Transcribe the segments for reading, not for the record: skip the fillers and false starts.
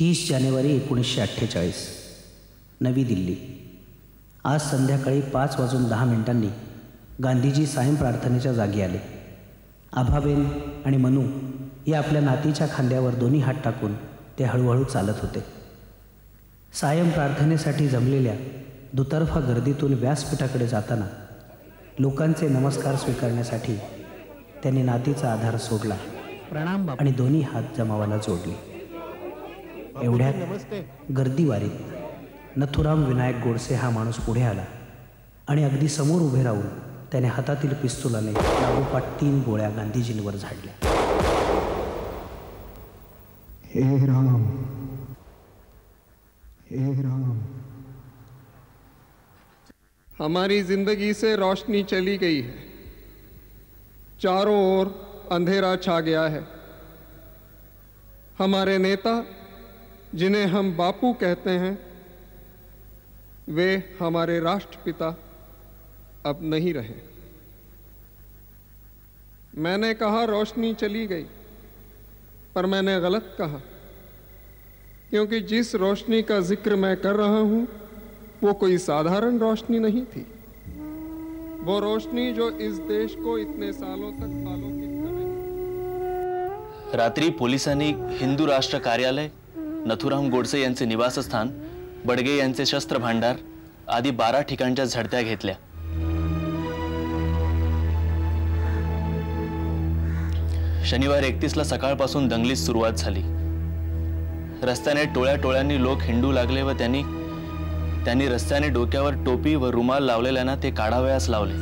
30 जानेवारी 1948, नवी दिल्ली। आज संध्याकाळी 5:10 गांधीजी सायं प्रार्थनेच्या जागी आले. आभाबेन आणि मनू या आपल्या नातीच्या खांद्यावर दोन्ही हात टाकून ते हळूहळू चालत होते. सायं प्रार्थनेसाठी जमलेल्या दुतर्फा गर्दीतून व्यासपीठाकडे जाताना लोकांचे नमस्कार स्वीकारण्यासाठी त्यांनी नातीचा आधार सोडला प्रणाम आणि दोन्ही हात जमावाला जोडले. एवढ्यात गर्दीवारीत नथुराम विनायक गोडसे हा माणूस पुढे आला आणि अगदी समोर उभे राहून त्याने हातातील पिस्तुलाने लागोपाठ 3 गोळ्या गांधीजींवर झाडल्या. हे राम, हे राम, हमारी जिंदगी से रोशनी चली गई है, चारों ओर अंधेरा छा गया है. हमारे नेता जिन्हें हम बापू कहते हैं, वे हमारे राष्ट्रपिता अब नहीं रहे. मैंने कहा रोशनी चली गई, पर मैंने गलत कहा, क्योंकि जिस रोशनी का जिक्र मैं कर रहा हूँ वो कोई साधारण रोशनी नहीं थी. वो रोशनी जो इस देश को इतने सालों तक आलोकित करे. रात्री पोलिसांनी हिंदू राष्ट्र कार्यालय, नथुराम गोडसे यांचे निवासस्थान, बडगे यांचे शस्त्र भांडार आदी 12 ठिकाणच्या झडत्या घेतल्या. शनिवार 31ला सकाळपासून दंगलीस सुरुवात झाली. रस्त्याने टोळ्या टोळ्यांनी लोक हिंडू लागले व त्यांनी त्यांनी रस्त्याने डोक्यावर टोपी व रुमाल लावलेल्यांना ते काढावयास लावले.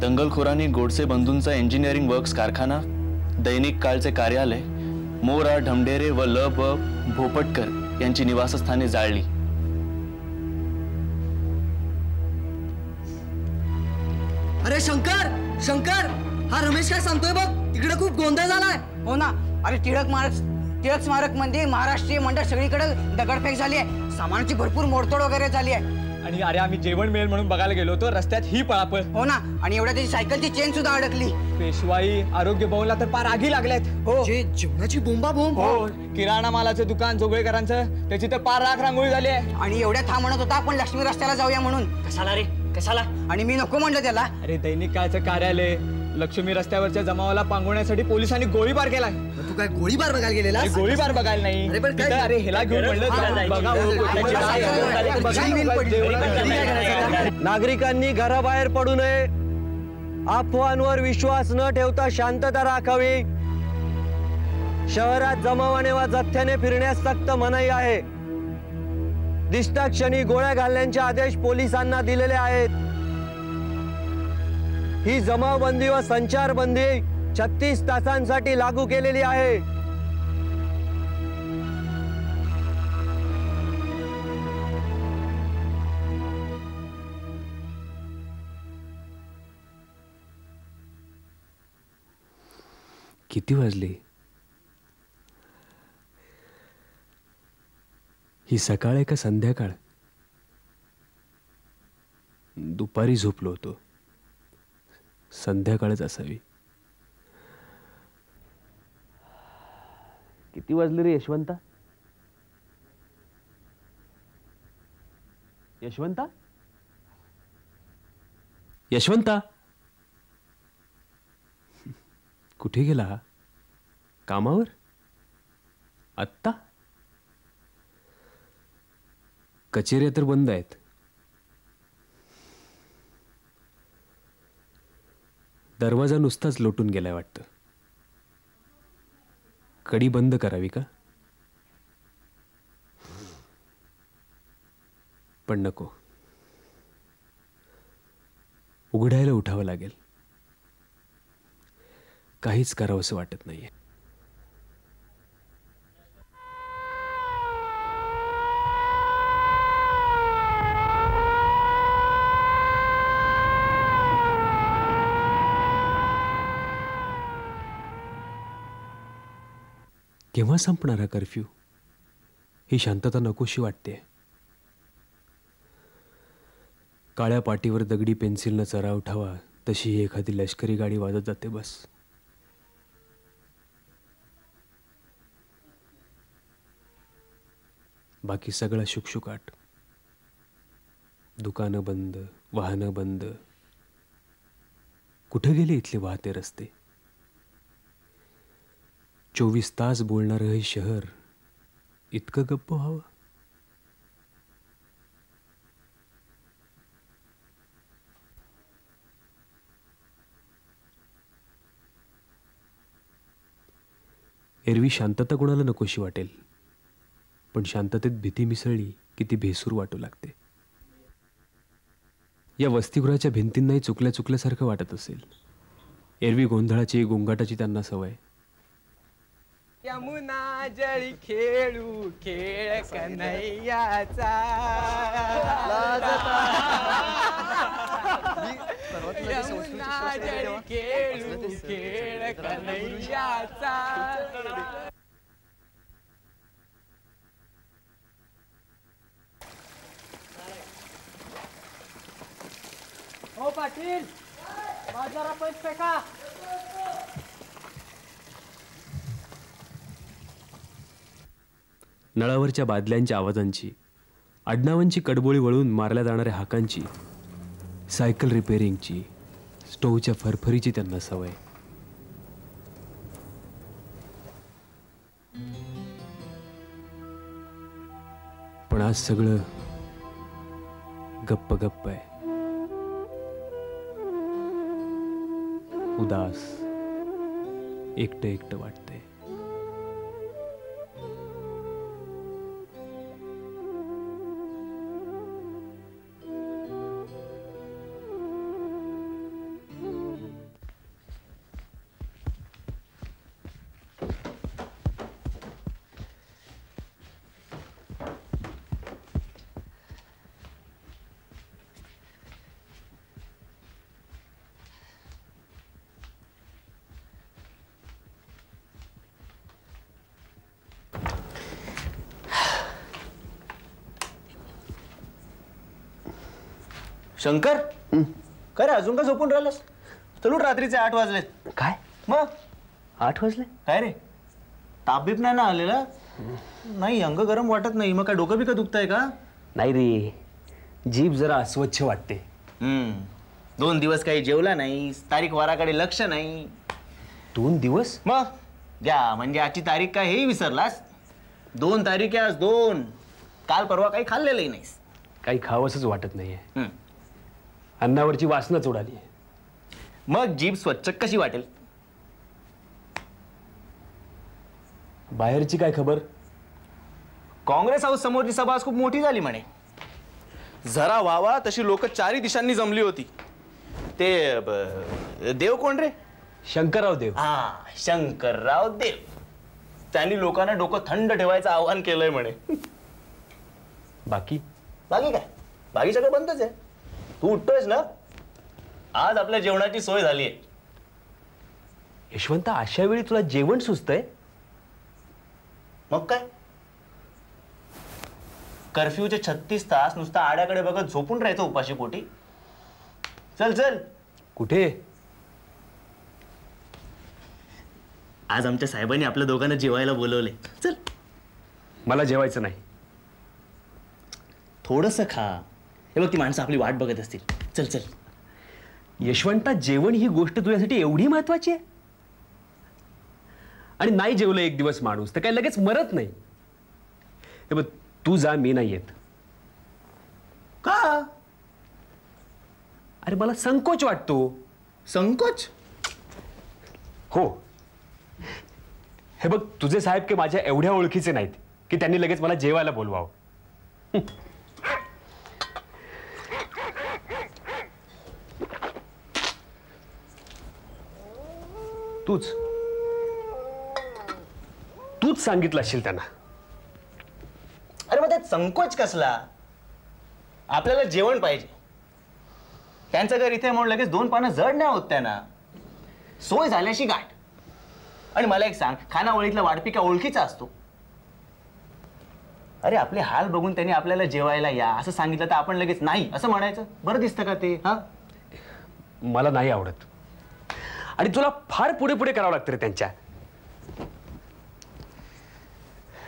दंगलखोरांनी गोडसे बंधूंचा इंजिनिअरिंग वर्क्स कारखाना, दैनिक कालचे कार्यालय, मोरा, ढमढेरे व ल प भोपटकर यांची निवासस्थाने जाळली. अरे शंकर, शंकर, हा रमेश काय सांगतोय बघ, तिकडे खूप गोंधळ झालाय. हो ना, अरे टिळक स्मारक म्हणजे महाराष्ट्रीय मंडळ सगळीकडे दगडफेक झाली आहे, सामानाची भरपूर मोडतोड वगैरे झाली आहे. आणि अरे आम्ही जेवण मिळेल म्हणून बघायला गेलो होतो, रस्त्यात ही पळापळ. हो ना, आणि एवढ्या त्याची सायकलची चेन सुद्धा अडकली. पेशवाई आरोग्य भवनला तर पार आगी लागल्यात. हो, जेवणाची बोंबाबोंब. हो, किराणा मालाचं दुकान जोगळेकरांचं, त्याची तर पार राख रांगोळी झाली आहे. आणि एवढ्या थांब म्हणत होता आपण लक्ष्मी रस्त्याला जाऊया म्हणून. कशाला रे कशाला, आणि मी नको म्हणलं त्याला. अरे दैनिक कालचं कार्यालय, लक्ष्मी रस्त्यावरच्या जमावाला पांगवण्यासाठी पोलिसांनी गोळीबार केला. तू काय गोळीबार बघायला गेलेला? गोळीबार बघायला नाही, अरे ह्याला घेऊन म्हणलं. नागरिकांनी घराबाहेर पडू नये, अफवांवर विश्वास न ठेवता शांतता राखावी. शहरात जमावाने वा जथ्याने फिरण्यास सक्त मनाई आहे. दिसता क्षणी गोळ्या घालण्याचे आदेश पोलिसांना दिलेले आहेत. ही जमावबंदी व संचारबंदी 36 तासांसाठी लागू केलेली आहे. किती वाजले? ही सकाळ आहे का संध्याकाळ? दुपारी झोपलो होतो, संध्याकाळच असावी. किती वाजले रे यशवंता? यशवंता, यशवंता कुठे गेला? कामावर? आत्ता कचेऱ्या तर बंद आहेत. दरवाजा नुसताच लोटून गेलाय वाटतं. कडी बंद करावी का? पण नको, उघडायला उठावं लागेल. काहीच करावंसं वाटत नाहीये. केव्हा संपणारा कर्फ्यू? ही शांतता नकोशी वाटते. काळ्या पाटीवर दगडी पेन्सिलनं चरा उठावा तशी एखादी लष्करी गाडी वाजत जाते बस. बाकी सगळं शुकशुकाट. दुकानं बंद, वाहनं बंद. कुठं गेले इथले वाहते रस्ते? 24 तास बोलणारं हे शहर इतकं गप्प व्हावं? एरवी शांतता कोणाला नकोशी वाटेल, पण शांततेत भीती मिसळली की ती भेसूर वाटू लागते. या वसतिगृहाच्या भिंतींनाही चुकल्यासारखं वाटत असेल. एरवी गोंधळाची गोंगाटाची त्यांना सवय. यमुना जळी खेळू खेळ कन्हैयाचा, यमुना जळी खेळू खेळ कन्हैयाचा. ओ पाटील, बाजारा पैसे फेका. नळावरच्या बादल्यांच्या आवाजांची, आडनावांची कडबोळी वळून मारल्या जाणाऱ्या हाकांची, सायकल रिपेअरिंगची, स्टोव्हच्या फरफरीची त्यांना सवय. पण आज सगळं गप्प गप्प आहे. उदास, एकटं एकटं वाटतंय. शंकर, काय रे अजून का झोपून राहिलास? चलून रात्रीचे 8 वाजले. काय मग 8 वाजले? काय रे, ताबीब नाही ना आलेला? नाही, अंग गरम वाटत नाही. मग काय डोकं बिकं दुखतंय का? नाही रे, जीभ जरा अस्वच्छ वाटते. 2 दिवस काही जेवला नाही, तारीख वाराकडे लक्ष नाही. 2 दिवस? मग द्या, म्हणजे आजची तारीख काय हेही विसरलास. 2 तारीख आहे आज, 2. काल परवा काही खाल्लेलंही नाहीस. काही खावंसच वाटत नाहीये. अन्नावरची वासना चोडाली. मग जीभ स्वच्छ कशी वाटेल? बाहेरची काय खबर? काँग्रेस हाऊस समोरची सभा खूप मोठी झाली म्हणे. जरा वावा तशी लोक 4 दिशांनी जमली होती. ते देव कोण रे? शंकरराव देव. हा, शंकरराव देव. त्यांनी लोकांना डोकं थंड ठेवायचं आवाहन केलंय म्हणे. बाकी बाकी काय? बाकी सगळं बंदच आहे. तू उठतोयस ना? आज आपल्या जेवणाची सोय झाली आहे. यशवंत, अशा वेळी तुला जेवण सुचतंय? मग काय, कर्फ्यूचे 36 तास नुसता आड्याकडे बघत झोपून राहायचं उपाशी पोटी? चल चल. कुठे? आज आमच्या साहेबांनी आपल्या दोघांना जेवायला बोलवले. चल. मला जेवायचं नाही. थोडंसं खा. हे बघ, ती माणसं आपली वाट बघत असतील. चल चल. यशवंता, जेवण ही गोष्ट तुझ्यासाठी एवढी महत्वाची आहे? आणि नाही जेवलं 1 दिवस माणूस तर काय लगेच मरत नाही. हे बघ, तू जा, मी नाही येत. का? अरे मला संकोच वाटतो. संकोच? हो. हे बघ, तुझे साहेब की माझ्या एवढ्या ओळखीचे नाहीत की त्यांनी लगेच मला जेवायला बोलवावं. तूच सांगितलं असेल त्यांना. अरे मग त्यात संकोच कसला? आपल्याला जेवण पाहिजे. त्यांचं घर इथे म्हणून लगेच 2 पानं जड नाही होत त्यांना. सोय झाल्याशी गाठ. आणि मला एक सांग, खानावळीतला वाडपिका ओळखीचा असतो. अरे आपले हाल बघून त्यांनी आपल्याला जेवायला या असं सांगितलं तर आपण लगेच नाही असं म्हणायचं? बरं दिसतं का ते? हा, मला नाही आवडत. आणि तुला फार पुढे पुढे करावं लागतं रे त्यांच्या.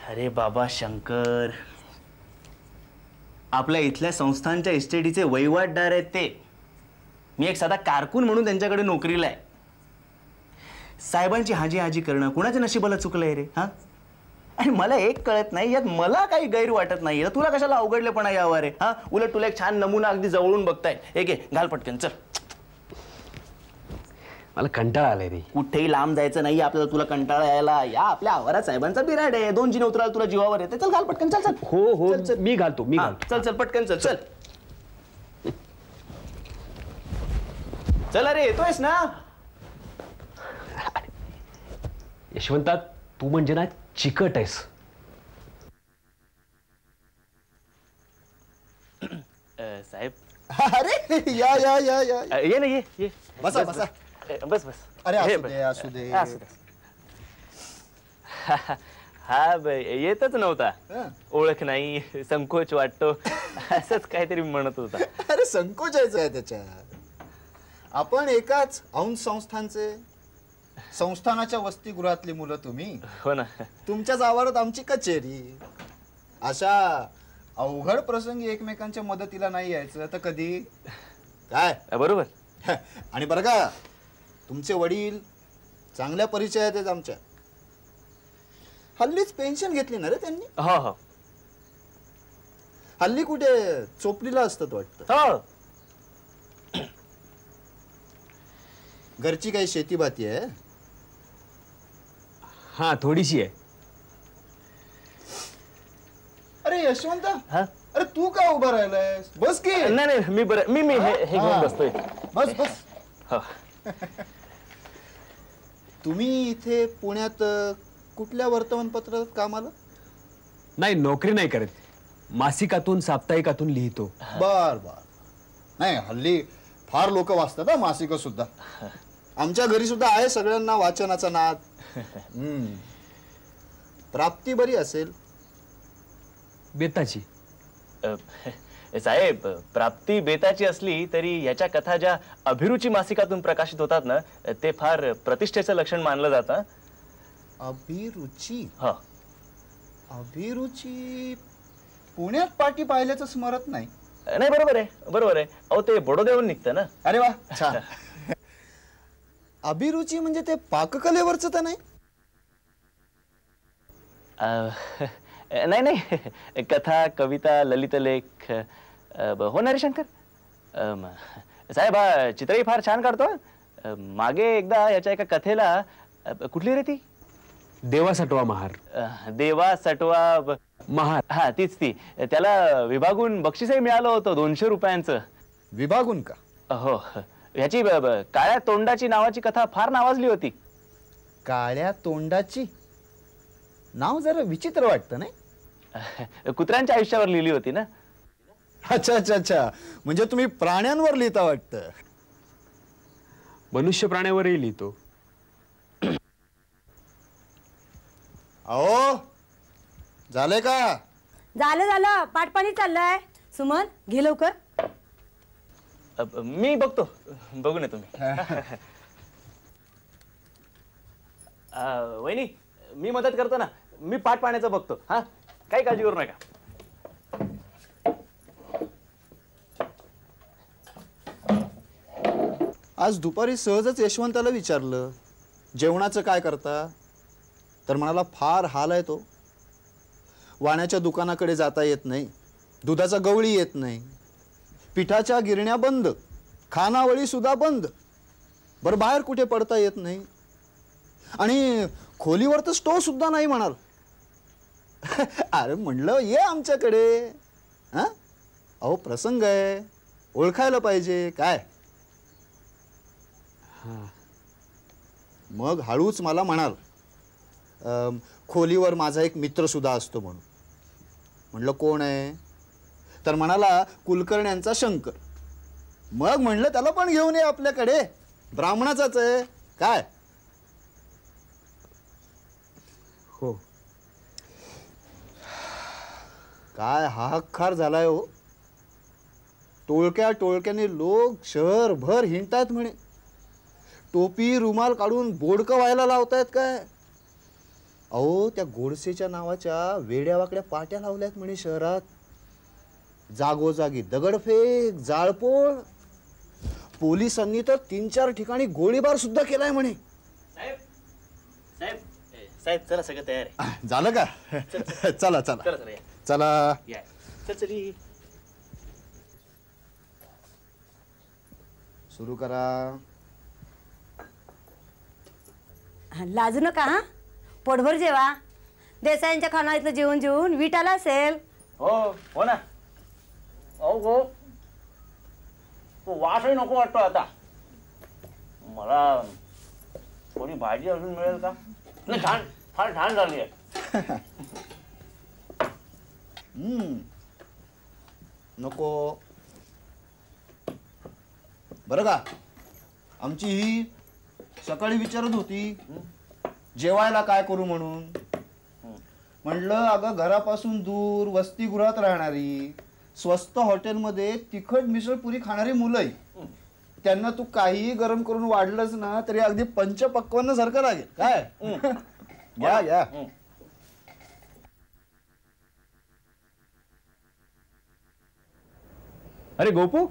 अरे बाबा शंकर, आपल्या इथल्या संस्थांच्या इस्टेटीचे वहिवाटदार आहेत ते। मी एक साधा कारकून म्हणून त्यांच्याकडे नोकरीला आहे। साहेबांची हाजी हाजी करणं कोणाच्या नशिबाला चुकलंय रे? हां, आणि मला एक कळत नाही यात, मला काही गैर वाटत नाही। तुला कशाला अवघडलेपणा यावा रे? हां, उलट तुला एक छान नमुना अगदी जवळून बघताय। एक घे, घाल पटकन, चल। मला कंटाळा आलाय रे, कुठेही लांब जायचं नाही आपल्याला। तुला कंटाळा यायला या आपल्या आवारात साहेबांचा बिराड आहे, दोन जिने उतरायला तुला जीवावर येते। चल घाल पटकन, चल चल। हो हो, मी घालतो मी घालतो, चल चल पटकन, चल चल चल। अरे येतोयस ना? यशवंत, तू म्हणजे ना चिकट आहेस। साहेब, अरे या या या या, ये ना, ये बसा बसा, बस बस। अरे असू दे असू दे। हा, येतच नव्हता, ओळख नाही, संकोच वाटतो असंच काहीतरी म्हणत होता। अरे संकोचायचं आहे त्याच्यात, आपण एकाच औंध संस्थांचे, संस्थानाच्या वसतिगृहातली मुलं तुम्ही। हो ना, तुमच्याच आवारात आमची कचेरी। अशा अवघड प्रसंगी एकमेकांच्या मदतीला नाही यायचं तर कधी काय? बरोबर। आणि बरं का, तुमचे वडील चांगल्या परिचयात आमच्या, हल्लीच पेन्शन घेतली ना रे त्यांनी? हो हो, हल्ली कुठे चोपडीला असतात वाटतं। हो, घरची काही शेती बाती आहे? हाँ, थोडीशी आहे। अरे यशवंत, अरे तू का उभा राहिलास? बस की? नाही नाही, मी बरं, मी हे घेऊन बसतोय। बस बस। तुम्ही इथे पुण्यात कुठल्या वर्तमानपत्रात कामाला? नाही, नोकरी नाही करत, मासिकातून साप्ताहिकातून लिहितो। बर बर। नाही, हल्ली फार लोक वाचतात ना मासिक सुद्धा। आमच्या घरी सुद्धा आहे, सगळ्यांना वाचनाचा नाद। प्राप्ती बरी असेल बेताची? साहेब, प्राप्ती बेताची असली तरी याच्या कथा ज्या अभिरुची मासिकातून प्रकाशित होतात ना, ते फार प्रतिष्ठेचं लक्षण मानलं जातं। अभिरुची? हा, अभिरुची पुण्यात पाठी पाहिल्याचं स्मरत नाही। नाही, बरोबर आहे बरोबर आहे। अहो, ते बडोदेवून निघतं ना। अरे वा, छान। अभिरुची म्हणजे ते पाककलेवरच तर नाही? नाही नाही, कथा, कविता, ललित लेख। हो ना रे शंकर? साहेब, हा चित्रही फार छान काढतो। मागे एकदा याच्या एका कथेला, कुठली रे ती, देवा सटवा महार, देवा सटवा महार, हा तीच ती, त्याला विभागून बक्षीसही मिळालं होतं, 200 रुपयांचं। विभागून का? हो, याची काळ्या तोंडाची नावाची कथा फार नावाजली होती। काळ्या तोंडाची? नाव जरा विचित्र वाटतं नाही? कुत्र्यांच्या आयुष्यावर लिहिली होती ना। अच्छा अच्छा अच्छा, म्हणजे तुम्ही प्राण्यांवर लिहिता वाटतं? मनुष्य प्राण्यावरही लिहितो। अहो, झाले का? झालं झालं, पाठपाणी चाललंय। सुमन, घे लवकर। मी बघतो, बघू ना तुम्ही। वहिनी, मी मदत करतो ना, मी पाठ पाण्याचं बघतो। हा, काही काळजी करू नका। आज दुपारी सहजच यशवंताला विचारलं जेवणाचं काय करता, तर म्हणाला फार हाल आहे तो। वाण्याच्या दुकानाकडे जाता येत नाही, दुधाचा गवळी येत नाही, पिठाच्या गिरण्या बंद, खानावळी सुद्धा बंद, बरं बाहेर कुठे पडता येत नाही, आणि खोलीवर तर स्टोव सुद्धा नाही म्हणाल। अरे म्हणलं, ये आमच्याकडे। हां, अहो प्रसंग आहे, ओळखायला पाहिजे काय। हां, मग हळूच मला म्हणाल, खोलीवर माझा एक मित्र सुद्धा असतो म्हणून। म्हणलं कोण आहे, तर म्हणाला कुलकर्ण्यांचा शंकर। मग म्हणलं त्याला पण घेऊन ये आपल्याकडे, ब्राह्मणाचाच आहे काय। हो, काय हाहाकार झालाय हो। टोळक्या टोळक्याने लोक शहरभर हिंडतायत म्हणे, टोपी रुमाल काढून बोडकं व्हायला लावतायत काय। अहो, त्या गोडसेच्या नावाच्या वेड्यावाकड्या पाट्या लावल्यात म्हणे शहरात। जागोजागी दगडफेक, जाळपोळ, पोलिसांनी तर 3-4 ठिकाणी गोळीबार सुद्धा केलाय म्हणे। साहेब साहेब साहेब चला सगळं तयार आहे। झालं का? चला चला चला चला चल चली सुरू करा। लाजू नका हा, पोटभर जेवा। देसाईंच्या खानातलं जेवण जेवून विटाला असेल। हो हो ना। अहो तो वासही नको वाटतो आता मला। थोडी भाजी अजून मिळेल का? नाही छान, फार छान झाली आहे। नको बरं का? आमची ही सकाळी विचारत होती जेवायला काय करू म्हणून। म्हटलं अगं घरापासून दूर वसतिगृहात राहणारी स्वस्त हॉटेल मध्ये तिखट मिसळ पुरी खाणारी मुले त्यांना तू काही गरम करून वाढलंस ना तरी अगदी पंचपक्वान्न सारखं लागेल। काय या या अरे गोपू,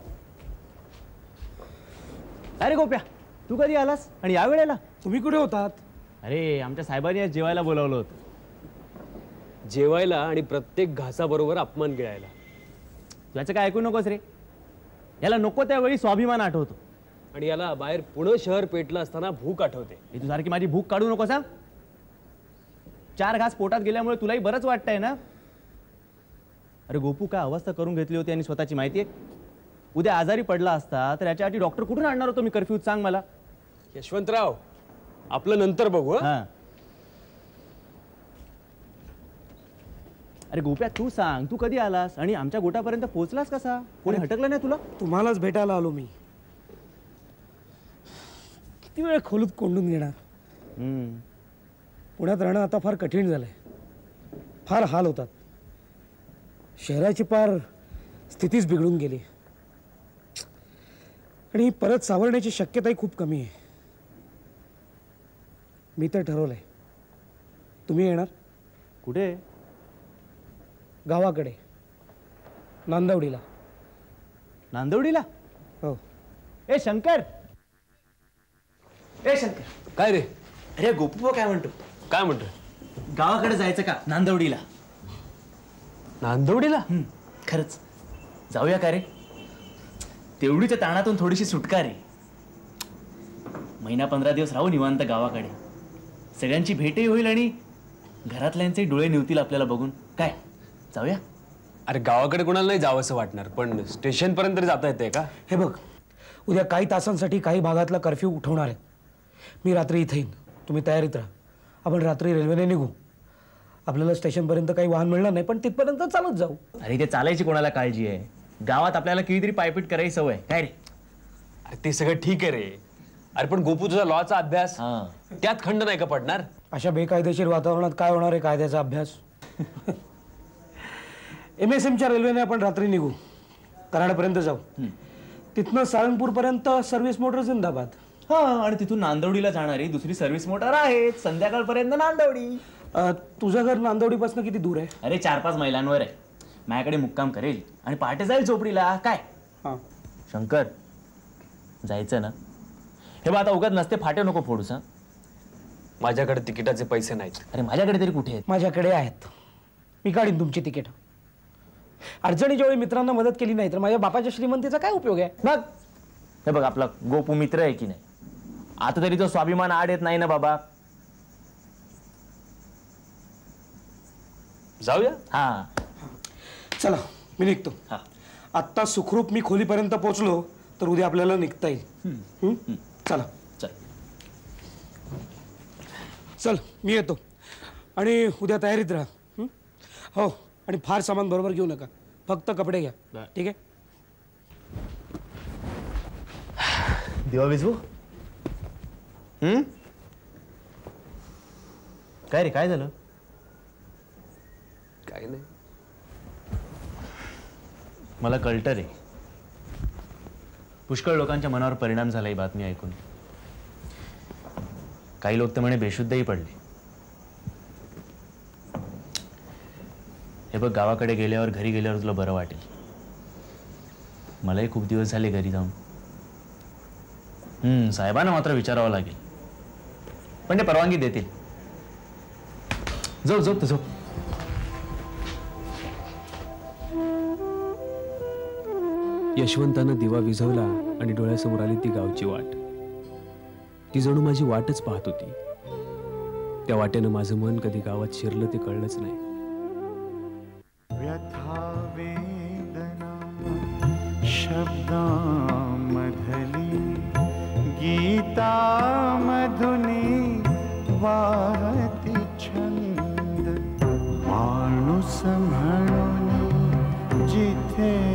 अरे गोप्या तू कधी आलास आणि या वेळेला? तुम्ही कुठे होतात? अरे आमच्या साहेबांनी आज जेवायला बोलावलं होतं। जेवायला आणि प्रत्येक घासाबरोबर अपमान गिळायला। तुझ्याचं काय ऐकू नकोस रे, याला नको त्यावेळी स्वाभिमान आठवतो आणि याला बाहेर पुणे शहर पेटलं असताना भूक आठवते। तू सारखी माझी भूक काढू नकोस हा। 4 घास पोटात गेल्यामुळे तुलाही बरंच वाटतंय ना? अरे गोपू काय अवस्था करून घेतली होती आणि स्वतःची माहिती आहे। उद्या आजारी पडला असता तर याच्यासाठी डॉक्टर कुठून आणणार होतो मी कर्फ्यू? सांग मला यशवंतराव, आपलं नंतर बघू हा। अरे गोप्या तू सांग तू कधी आलास आणि आमच्या गोटापर्यंत पोहोचलास कसा? कोणी हटकलं नाही तुला? तुम्हालाच भेटायला आलो मी। किती वेळ खोलूत कोंडून घेणार? पुण्यात राहणं आता फार कठीण झालंय। फार हाल होतात, शहराची फार स्थितीच बिघडून गेली आणि परत सावरण्याची शक्यताही खूप कमी आहे। मी तर ठरवलंय, तुम्ही येणार? कुठे? गावाकडे नांदवडीला। नांदवडीला? हो। ए शंकर, ए शंकर काय रे? अरे गोपूबा काय म्हणतो? काय म्हणतो? गावाकडे जायचं का नांदवडीला? नांदवडीला? खरंच जाऊया का रे? तेवढीच्या ताणातून थोडीशी सुटका रे। 15 दिवस राहू निवांत गावाकडे, सगळ्यांची भेटही होईल आणि घरातल्यांचे डोळे निवतील आपल्याला बघून। काय जाऊया? अरे गावाकडे कोणाला नाही जावंसं वाटणार, पण स्टेशन पर्यंत जाता येते का? हे बघ उद्या काही तासांसाठी काही भागातला कर्फ्यू उठवणार आहे। मी रात्री इथे येईन, तुम्ही तयारीत राहा। आपण रात्री रेल्वेने निघू। आपल्याला स्टेशनपर्यंत काही वाहन मिळणार नाही पण तिथपर्यंत चालत जाऊ। अरे ते चालायची कोणाला काळजी आहे? गावात आपल्याला कितीतरी पायपीट करायची सवय काय रे? अरे ते सगळं ठीक आहे रे, अरे पण गोपू तुझा लॉचा अभ्यास त्यात खंड नाही का पडणार? अशा बेकायदेशीर वातावरणात काय होणार आहे कायद्याचा अभ्यास? MSMच्या रेल्वेने आपण रात्री निघू, कराडपर्यंत जाऊ, तिथनं सारंगपूरपर्यंत सर्व्हिस मोटर जिंदाबाद। हा आणि तिथून नांदवडीला जाणारी दुसरी सर्व्हिस मोटर आहे संध्याकाळपर्यंत नांदवडी। तुझं घर नांदवडीपासून किती दूर आहे? अरे 4-5 मैलांवर आहे। माझ्याकडे मुक्काम करेल आणि पहाटे जाईल झोपडीला। काय शंकर जायचं ना? हे बघ आता उगाच नसते फाटे नको फोडूस। माझ्याकडे तिकिटाचे पैसे नाहीत। अरे माझ्याकडे तरी कुठे आहेत? माझ्याकडे आहेत, मी काढीन तुमची तिकीट। अडचणी जेवढी मित्रांना मदत केली नाही तर माझ्या बापाच्या श्रीमंतीचा काय उपयोग आहे? बघ हे बघ आपला गोपू मित्र आहे की नाही, आता तरी तो स्वाभिमान आड येत नाही ना बाबा। जाऊया हा चला मी निघतो। हां आत्ता सुखरूप मी खोलीपर्यंत पोहोचलो तर उद्या आपल्याला निघता येईल। चला चल चल मी येतो आणि उद्या तयारीत राहा। हो आणि फार सामान बरोबर घेऊ नका, फक्त कपडे घ्या ठीक आहे? दिवा विजू काय रे काय झालं? काय नाही मला कळतं रे, पुष्कळ लोकांच्या मनावर परिणाम झाला ही बातमी ऐकून। काही लोक तर म्हणे बेशुद्धही पडले। हे बघ गावाकडे गेल्यावर घरी गेल्यावर तुला बरं वाटेल। मलाही खूप दिवस झाले घरी जाऊन. साहेबांना मात्र विचारावं लागेल, पण ते परवानगी देतील. झोप झोप तू झोप. यशवंतानं दिवा विझवला आणि डोळ्यासमोर आली ती गावची वाट. ती जणू माझी वाटच पाहत होती. त्या वाटेनं माझं मन कधी गावात शिरलं ते कळलंच नाही. शब्दा मधली गीता मधुनी वाहती छंद माणूस म्हणून जिथे